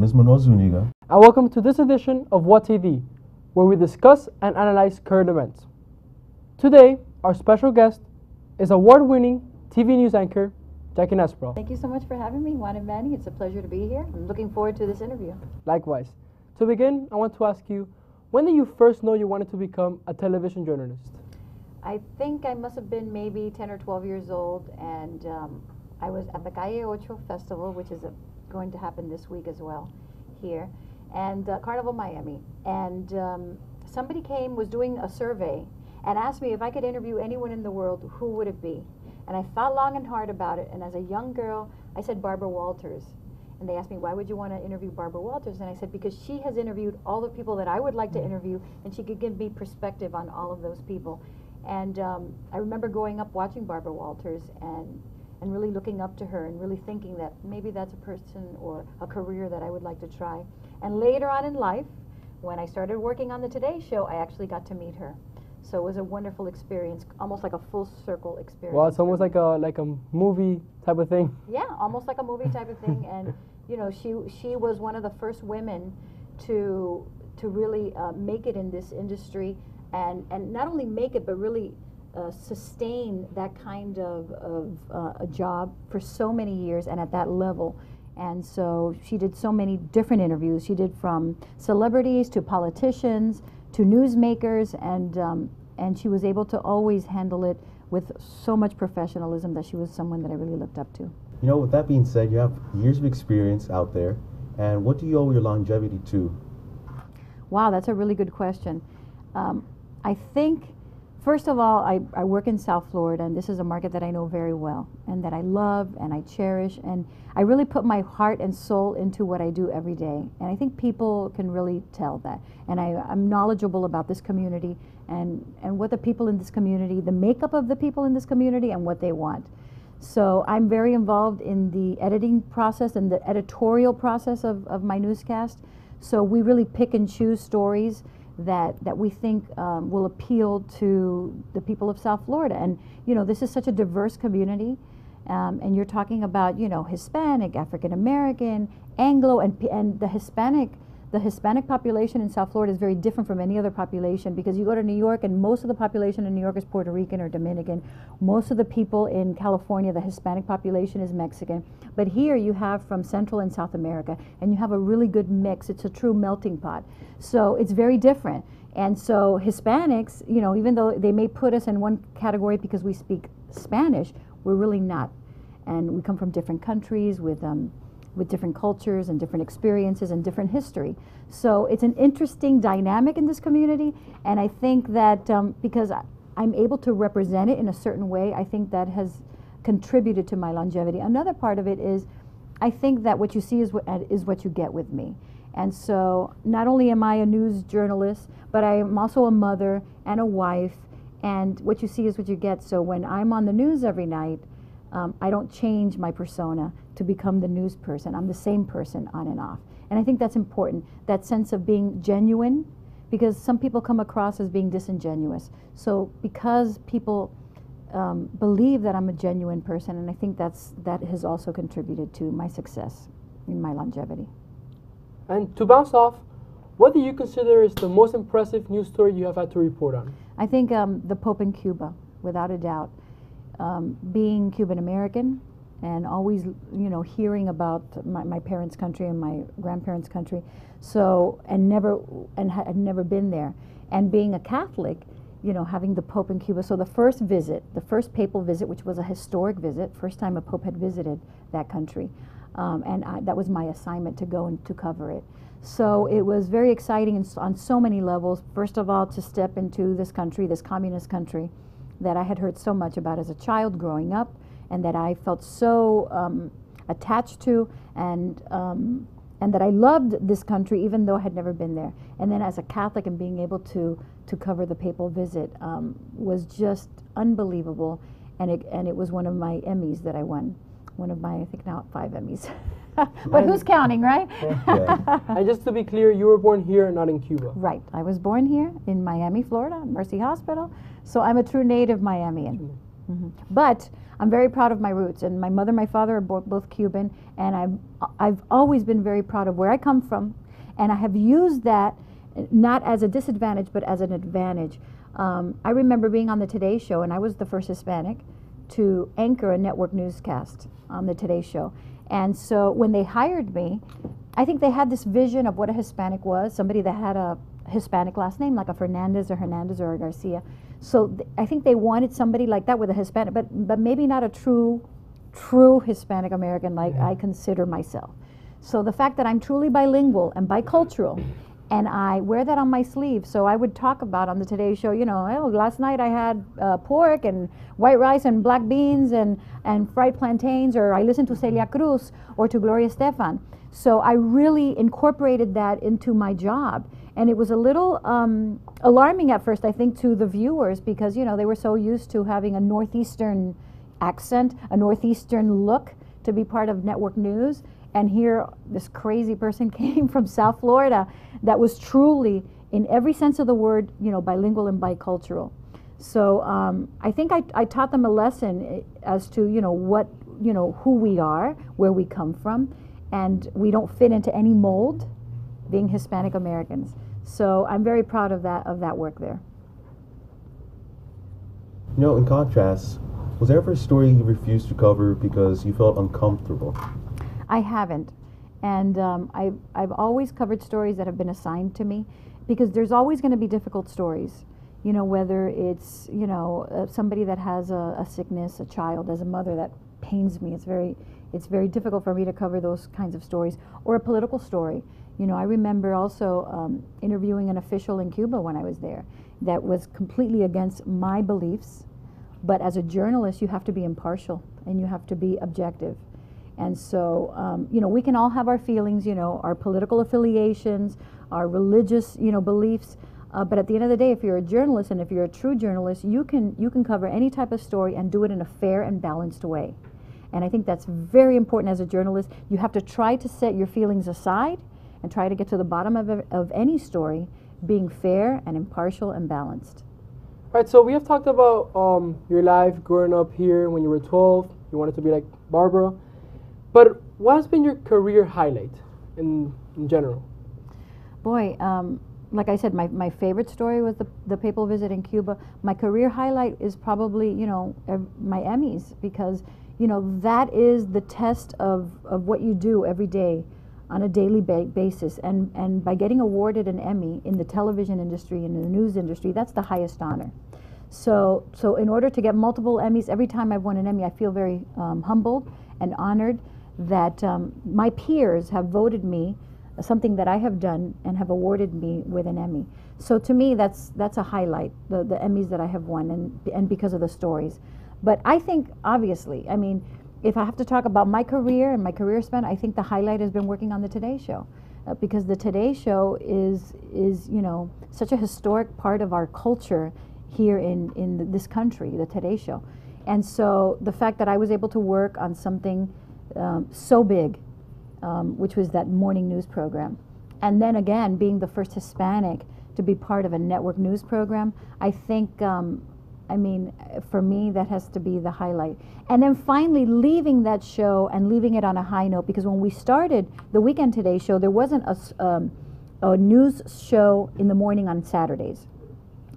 name is Manoj Zuniga. And welcome to this edition of What TV, where we discuss and analyze current events. Today, our special guest is award-winning TV news anchor, Jackie Nespral. Thank you so much for having me, Juan and Manny. It's a pleasure to be here. I'm looking forward to this interview. Likewise. To begin, I want to ask you, when did you first know you wanted to become a television journalist? I think I must have been maybe 10 or 12 years old, and I was at the Calle Ocho Festival, which is going to happen this week as well here, and Carnival Miami. And somebody was doing a survey, and asked me if I could interview anyone in the world, who would it be? And I thought long and hard about it, and as a young girl, I said Barbara Walters. And they asked me, why would you want to interview Barbara Walters? And I said, because she has interviewed all the people that I would like to interview, and she could give me perspective on all of those people. And I remember growing up watching Barbara Walters and really looking up to her and really thinking that maybe that's a person or a career that I would like to try. And later on in life, when I started working on the Today Show, I actually got to meet her. So it was a wonderful experience, almost like a full circle experience. Well, it's almost like a movie type of thing. Yeah, almost like a movie type of thing. And you know, she was one of the first women to really make it in this industry, and not only make it, but really sustain that kind of a job for so many years and at that level. And so she did so many different interviews. She did from celebrities to politicians to newsmakers, and she was able to always handle it with so much professionalism that she was someone that I really looked up to. You know, with that being said, you have years of experience out there, and what do you owe your longevity to? Wow, that's a really good question. I think, first of all, I work in South Florida, and this is a market that I know very well, and that I love, and I cherish, and I really put my heart and soul into what I do every day, and I think people can really tell that. And I'm knowledgeable about this community, and what the people in this community, the makeup of the people in this community, and what they want. So I'm very involved in the editing process and the editorial process of my newscast. So we really pick and choose stories that we think will appeal to the people of South Florida. And you know, this is such a diverse community, and you're talking about, you know, Hispanic, African American, Anglo, and the Hispanic population in South Florida is very different from any other population, because you go to New York and most of the population in New York is Puerto Rican or Dominican. Most of the people in California, the Hispanic population, is Mexican. But here you have from Central and South America, and you have a really good mix. It's a true melting pot. So it's very different. And so Hispanics, you know, even though they may put us in one category because we speak Spanish, we're really not. And we come from different countries with different cultures and different experiences and different history. So it's an interesting dynamic in this community, and I think that because I'm able to represent it in a certain way, I think that has contributed to my longevity. Another part of it is I think that what you see is what you get with me. And so not only am I a news journalist, but I am also a mother and a wife, and what you see is what you get. So when I'm on the news every night, I don't change my persona to become the news person. I'm the same person on and off. And I think that's important, that sense of being genuine, because some people come across as being disingenuous. So because people believe that I'm a genuine person, and I think that has also contributed to my success and my longevity. And to bounce off, what do you consider is the most impressive news story you have had to report on? I think the Pope in Cuba, without a doubt. Being Cuban American and always, you know, hearing about my parents' country and my grandparents' country, so and had never been there, and being a Catholic, you know, having the Pope in Cuba. So the first visit, the first papal visit, which was a historic visit, first time a Pope had visited that country, that was my assignment to go and to cover it. So it was very exciting on so many levels. First of all, to step into this country, this communist country, that I had heard so much about as a child growing up, and that I felt so attached to, and that I loved this country even though I had never been there. And then as a Catholic, and being able to cover the papal visit was just unbelievable, and it was one of my Emmys that I won. One of my, I think now 5 Emmys. But who's counting, right? Yeah. And just to be clear, you were born here, not in Cuba. Right. I was born here in Miami, Florida, Mercy Hospital. So I'm a true native Miamian. Mm-hmm. But I'm very proud of my roots, and my mother and my father are both Cuban, and I've always been very proud of where I come from, and I have used that not as a disadvantage but as an advantage. I remember being on the Today Show, and I was the first Hispanic to anchor a network newscast on the Today Show. And so when they hired me, I think they had this vision of what a Hispanic was, somebody that had a Hispanic last name, like a Fernandez or Hernandez or a Garcia. So I think they wanted somebody like that with a Hispanic, but maybe not a true Hispanic American like I consider myself. So the fact that I'm truly bilingual and bicultural, and I wear that on my sleeve. So I would talk about on the Today Show, you know, oh, last night I had pork and white rice and black beans and fried plantains, or I listened to Celia Cruz or to Gloria Estefan. So I really incorporated that into my job. And it was a little alarming at first, I think, to the viewers, because, you know, they were so used to having a Northeastern accent, a Northeastern look to be part of network news. And here this crazy person came from South Florida that was truly, in every sense of the word, you know, bilingual and bicultural. So I think I taught them a lesson as to, you know, what, you know, who we are, where we come from, and we don't fit into any mold being Hispanic Americans. So I'm very proud of that work there. You know, in contrast, was there ever a story you refused to cover because you felt uncomfortable? I haven't, and I've always covered stories that have been assigned to me, because there's always going to be difficult stories, you know, whether it's, you know, somebody that has a sickness, a child. As a mother, that pains me. It's very difficult for me to cover those kinds of stories, or a political story. You know, I remember also interviewing an official in Cuba when I was there that was completely against my beliefs, but as a journalist you have to be impartial and you have to be objective. And so, you know, we can all have our feelings, you know, our political affiliations, our religious, you know, beliefs. But at the end of the day, if you're a journalist, and if you're a true journalist, you can cover any type of story and do it in a fair and balanced way. And I think that's very important as a journalist. You have to try to set your feelings aside and try to get to the bottom of any story, being fair and impartial and balanced. All right, so we have talked about your life growing up here. When you were 12, you wanted to be like Barbara. But what has been your career highlight in general? Boy, like I said, my favorite story was the papal visit in Cuba. My career highlight is probably, you know, my Emmys, because, you know, that is the test of what you do every day on a daily basis. And by getting awarded an Emmy in the television industry and in the news industry, that's the highest honor. So in order to get multiple Emmys, every time I've won an Emmy, I feel very humbled and honored that my peers have voted me something that I have done and have awarded me with an Emmy. So to me, that's a highlight, the Emmys that I have won, and because of the stories. But I think, obviously, I mean, if I have to talk about my career and my career span, I think the highlight has been working on the Today Show, because the Today Show is, you know, such a historic part of our culture here in this country, the Today Show. And so the fact that I was able to work on something so big, which was that morning news program, and then again being the first Hispanic to be part of a network news program, I think, I mean, for me, that has to be the highlight. And then finally leaving that show and leaving it on a high note, because when we started the Weekend Today Show, there wasn't a news show in the morning on Saturdays.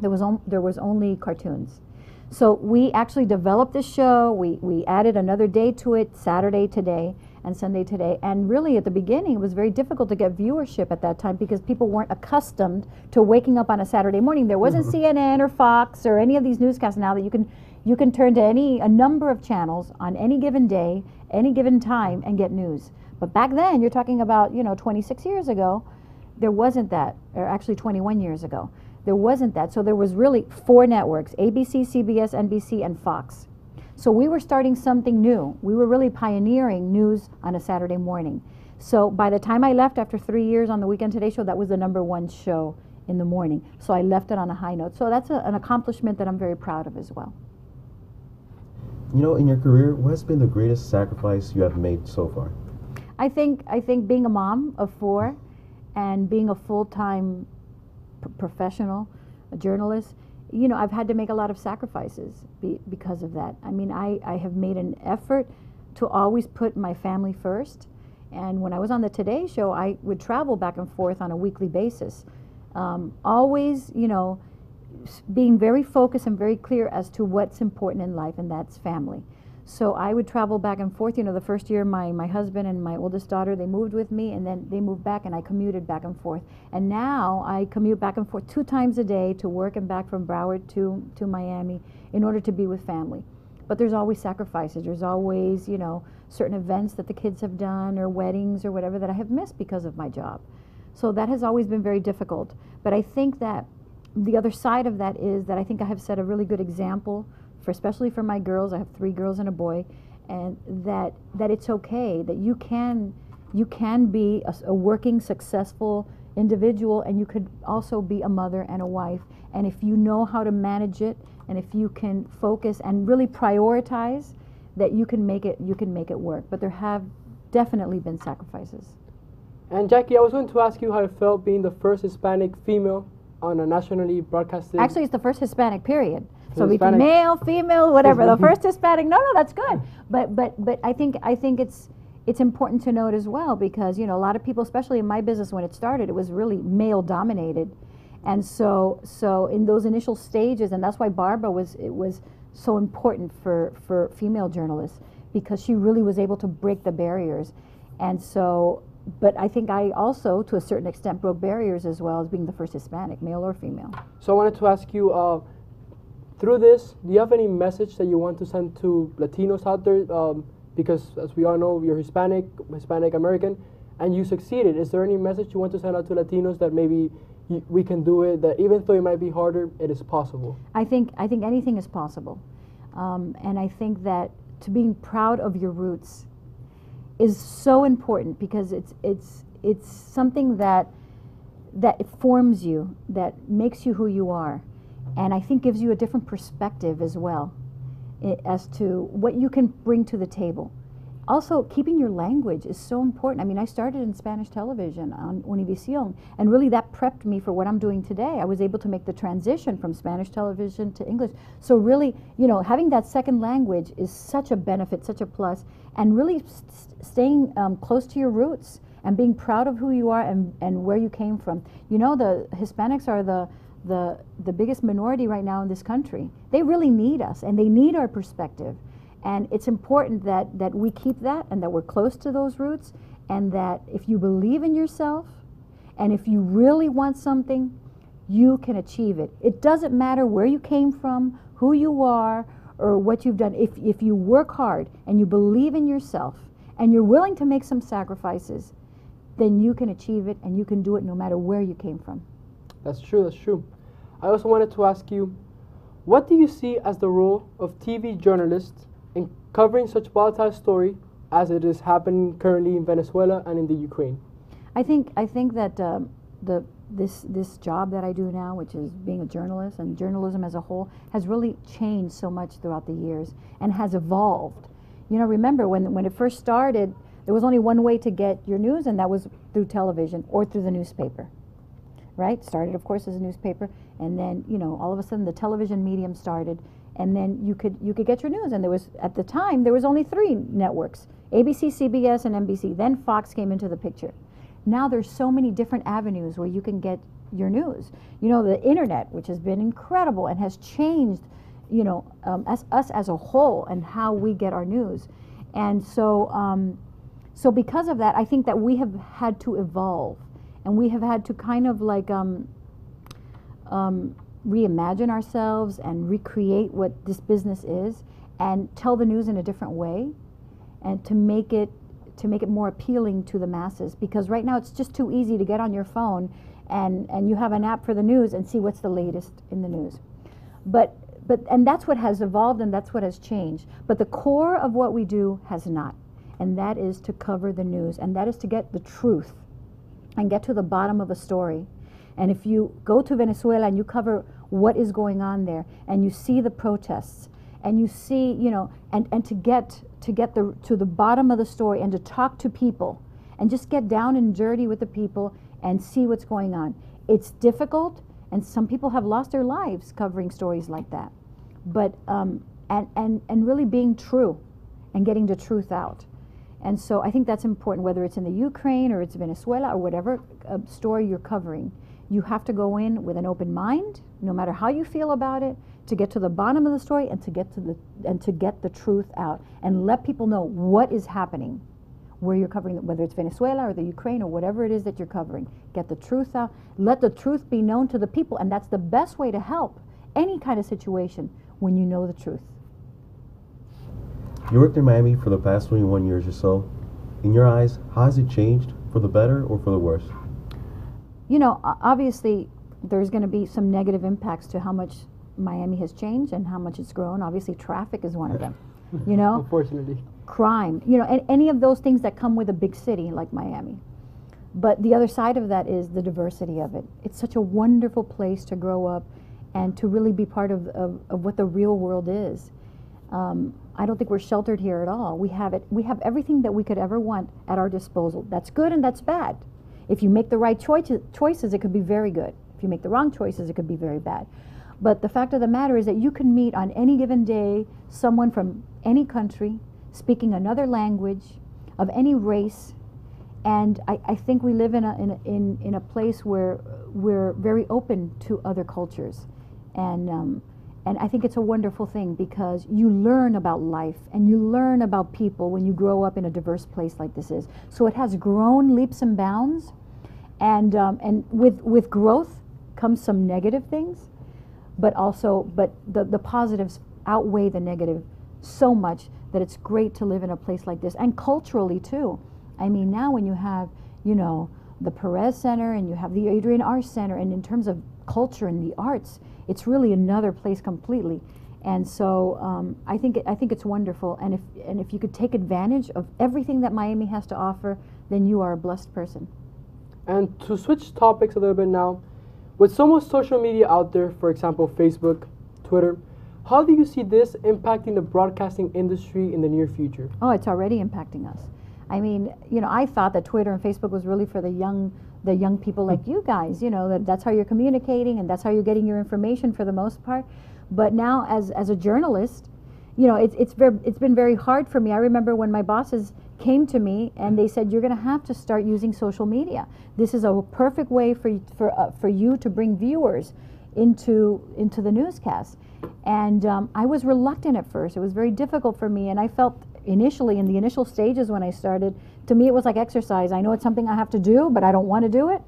There was only cartoons. So we actually developed the show, we added another day to it, Saturday Today and Sunday Today, and really at the beginning it was very difficult to get viewership at that time, because people weren't accustomed to waking up on a Saturday morning. There wasn't CNN or Fox or any of these newscasts now that you can turn to a number of channels on any given day, any given time, and get news. But back then, you're talking about, you know, 26 years ago, there wasn't that, or actually 21 years ago. There wasn't that. So there was really 4 networks, ABC, CBS, NBC, and Fox. So we were starting something new. We were really pioneering news on a Saturday morning. So by the time I left after 3 years on the Weekend Today Show, that was the #1 show in the morning. So I left it on a high note. So that's an accomplishment that I'm very proud of as well. You know, in your career, what has been the greatest sacrifice you have made so far? I think being a mom of 4 and being a full-time professional, a journalist, you know, I've had to make a lot of sacrifices because of that. I mean, I have made an effort to always put my family first. And when I was on the Today Show, I would travel back and forth on a weekly basis, always, you know, being very focused and very clear as to what's important in life, and that's family. So I would travel back and forth. You know, the first year my husband and my oldest daughter, they moved with me, and then they moved back, and I commuted back and forth. And now I commute back and forth 2 times a day to work and back from Broward to Miami in order to be with family. But there's always sacrifices. There's always, you know, certain events that the kids have done or weddings or whatever that I have missed because of my job. So that has always been very difficult. But I think that the other side of that is that I think I have set a really good example, for especially for my girls. I have 3 girls and a boy, and that it's okay, that you can be a working, successful individual, and you could also be a mother and a wife. And if you know how to manage it, and if you can focus and really prioritize, that you can make it work. But there have definitely been sacrifices. And Jackie, I was going to ask you how it felt being the first Hispanic female on a nationally broadcasted... Actually, it's the first Hispanic, period. So we can male, female, whatever. The first Hispanic. No, that's good. But I think it's important to note as well, because, you know, a lot of people, especially in my business when it started, it was really male dominated, and so in those initial stages, and that's why Barbara was so important for female journalists, because she really was able to break the barriers. And so, but I think I also, to a certain extent, broke barriers as well, as being the first Hispanic, male or female. So I wanted to ask you, through this, do you have any message that you want to send to Latinos out there? Because as we all know, you're Hispanic American, and you succeeded. Is there any message you want to send out to Latinos that maybe we can do it, that even though it might be harder, it is possible? I think anything is possible. And I think that to being proud of your roots is so important, because it's something that forms you, that makes you who you are, and I think gives you a different perspective as well as to what you can bring to the table. Also, keeping your language is so important. I mean, I started in Spanish television on Univision, and really that prepped me for what I'm doing today. I was able to make the transition from Spanish television to English. So really, you know, having that second language is such a benefit, such a plus, and really staying close to your roots and being proud of who you are and where you came from. You know, the Hispanics are the biggest minority right now in this country. They really need us, and they need our perspective. And it's important that we keep that, and that we're close to those roots, and that if you believe in yourself, and if you really want something, you can achieve it. It doesn't matter where you came from, who you are, or what you've done. If you work hard, and you believe in yourself, and you're willing to make some sacrifices, then you can achieve it, and you can do it no matter where you came from. That's true, that's true. I also wanted to ask you, what do you see as the role of TV journalists in covering such volatile story as it is happening currently in Venezuela and in the Ukraine? I think that this job that I do now, which is being a journalist, and journalism as a whole, has really changed so much throughout the years and has evolved. You know, remember when it first started, there was only one way to get your news, and that was through television or through the newspaper. Right? Started, of course, as a newspaper, and then, you know, all of a sudden the television medium started, and then you could get your news. And there was, at the time, there was only 3 networks, ABC, CBS, and NBC. Then Fox came into the picture. Now there's so many different avenues where you can get your news. You know, the internet, which has been incredible and has changed, you know, us as a whole and how we get our news. And so because of that, I think that we have had to evolve. And we have had to kind of like reimagine ourselves and recreate what this business is, and tell the news in a different way, and to make it more appealing to the masses. Because right now it's just too easy to get on your phone and you have an app for the news and see what's the latest in the news. But that's what has evolved, and that's what has changed. But the core of what we do has not, and that is to cover the news, and that is to get the truth and get to the bottom of a story. And if you go to Venezuela and you cover what is going on there, and you see the protests, and you see, you know, and to get to the bottom of the story, and to talk to people, and just get down and dirty with the people and see what's going on. It's difficult, And some people have lost their lives covering stories like that. But and really being true and getting the truth out. And so I think that's important, whether it's in the Ukraine or it's Venezuela or whatever story you're covering. You have to go in with an open mind, no matter how you feel about it, to get to the bottom of the story and to get the truth out and let people know what is happening, where you're covering, whether it's Venezuela or the Ukraine or whatever it is that you're covering. Get the truth out. Let the truth be known to the people, and that's the best way to help any kind of situation, when you know the truth. You worked in Miami for the past 21 years or so. In your eyes, how has it changed, for the better or for the worse? You know, obviously, there's going to be some negative impacts to how much Miami has changed and how much it's grown. Obviously, traffic is one of them, you know. Unfortunately. Crime, you know, and any of those things that come with a big city like Miami. But the other side of that is the diversity of it. It's such a wonderful place to grow up and to really be part of what the real world is. I don't think we're sheltered here at all. We have it. We have everything that we could ever want at our disposal. That's good and that's bad. If you make the right choices, it could be very good. If you make the wrong choices, it could be very bad. But the fact of the matter is that you can meet on any given day someone from any country, speaking another language, of any race, and I think we live in a place where we're very open to other cultures, and I think it's a wonderful thing, because you learn about life and you learn about people when you grow up in a diverse place like this is. So it has grown leaps and bounds, and with growth comes some negative things, but the positives outweigh the negative so much that it's great to live in a place like this, and culturally too. I mean, now when you have, you know, the Perez Center and you have the Adrienne Arsht Center, and in terms of culture and the arts, it's really another place completely. And so I think it's wonderful. And if you could take advantage of everything that Miami has to offer, then you are a blessed person. And to switch topics a little bit now, with so much social media out there, for example, Facebook, Twitter, how do you see this impacting the broadcasting industry in the near future? Oh, it's already impacting us. I mean, you know, I thought that Twitter and Facebook was really for the young people like you guys, you know, that's how you're communicating and that's how you're getting your information for the most part. But now as a journalist, you know, it's been very hard for me. I remember when my bosses came to me and they said, you're going to have to start using social media. This is a perfect way for you to bring viewers into the newscast. And I was reluctant at first. It was very difficult for me, and I felt initially, in the initial stages when I started, to me it was like exercise. I know it's something I have to do, but I don't want to do it.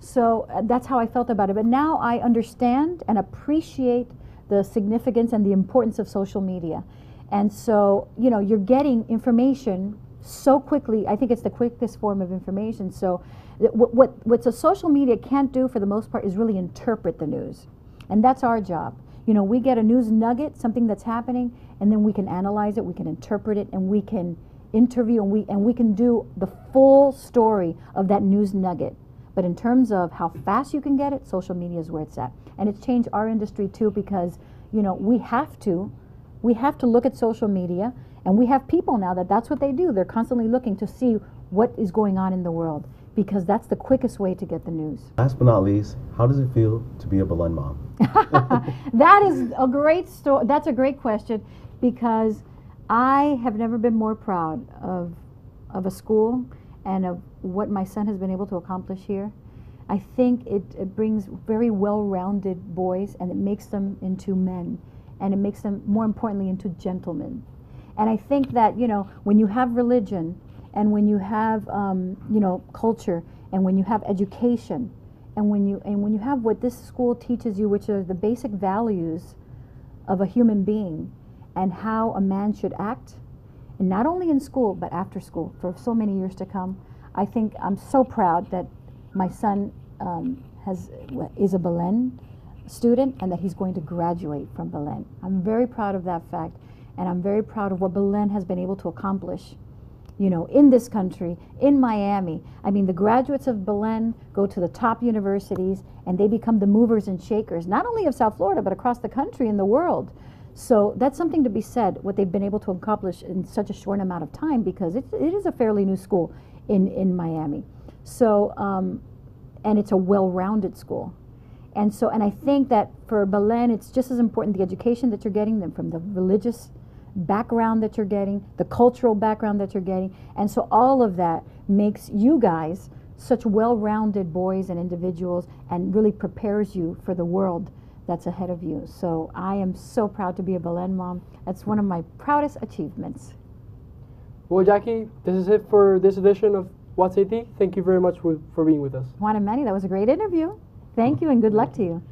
So that's how I felt about it. But now I understand and appreciate the significance and the importance of social media. And so, you know, you're getting information so quickly. I think it's the quickest form of information. So what the social media can't do for the most part is really interpret the news. And that's our job. You know, we get a news nugget, something that's happening, and then we can analyze it, we can interpret it, and we can interview, and we can do the full story of that news nugget. But in terms of how fast you can get it, social media is where it's at. And it's changed our industry too, because, you know, we have to look at social media, and we have people now that's what they do. They're constantly looking to see what is going on in the world, because that's the quickest way to get the news. Last but not least, how does it feel to be a Belen mom? That is a great story. That's a great question, because I have never been more proud of a school and of what my son has been able to accomplish here. I think it brings very well-rounded boys, and it makes them into men, and it makes them, more importantly, into gentlemen. And I think that, you know, when you have religion, and when you have, you know, culture, and when you have education, and when you have what this school teaches you, which are the basic values of a human being and how a man should act, and not only in school but after school for so many years to come, I think I'm so proud that my son is a Belen student and that he's going to graduate from Belen. I'm very proud of that fact, and I'm very proud of what Belen has been able to accomplish, you know, in this country, in Miami. I mean, the graduates of Belen go to the top universities, and they become the movers and shakers, not only of South Florida, but across the country and the world. So that's something to be said, what they've been able to accomplish in such a short amount of time, because it is a fairly new school in Miami. So, and it's a well-rounded school. And so, and I think that for Belen, it's just as important the education that you're getting them from the religious background that you're getting, the cultural background that you're getting. And so all of that makes you guys such well-rounded boys and individuals and really prepares you for the world that's ahead of you. So I am so proud to be a Belen mom. That's one of my proudest achievements. Well, Jackie, this is it for this edition of What's AT. Thank you very much for being with us. Juan and Manny, that was a great interview. Thank you and good luck to you.